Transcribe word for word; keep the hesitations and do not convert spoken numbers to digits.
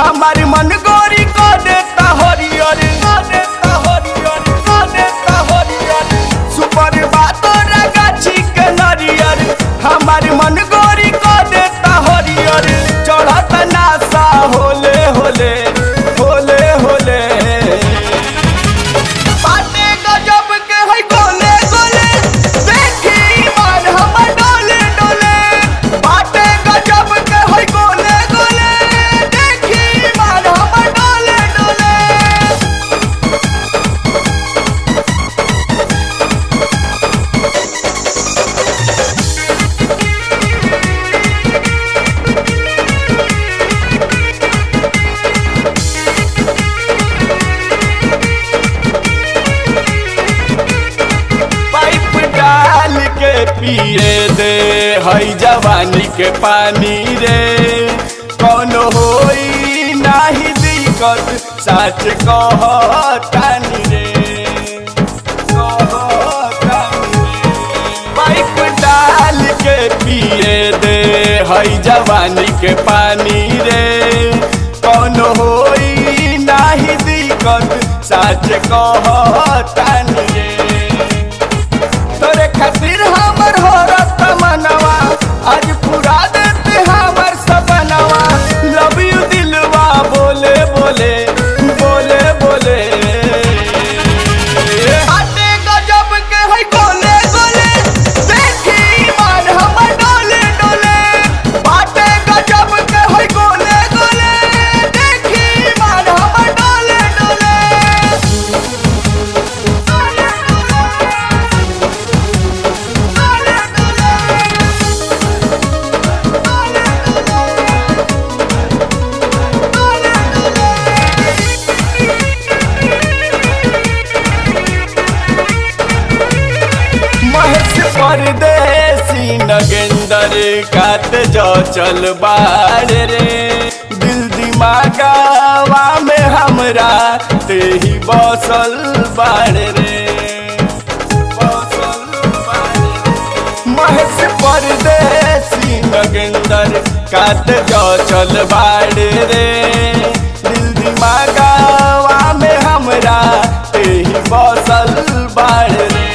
हमारे मन गोरी को देता हरियर को देता हरियर को देता हरियर सुपर बातों रगा चिक नरियर हमारे मन गोरी को देता हरियर चढ़त नासा होले होले होले होले बाटे गजब के है गोले गोले देखी मन हम डोले डोले बाटे गजब के है गोले गोले पिए दे हई जवानी के पानी रे कोनो होई नहीं दिक्कत सच कहतानी रे पाइप डाल के पिए दे हई जवानी के पानी रे कोनो होई नहीं दिक्कत सच कहतानी रे तोरे खातिर हमर हो रत मनवा आज पूरा देते हमर सपनवा लव यू दिलवा बोले बोले बोले बोले बाटे गजब के है गोले गोले देखी मन हम डोले डोले बाटे गजब के है गोले गोले देखी मन हम डोले डोले परदेसी नगेंदर काट जो चल बार रे दिल दिमागवा में हमरा ते ही बसल बार रे महेश परदेसी नगेंदर काट जो चल बार रे दिल दिमागवा में हमरा ते ही बसल बार रे।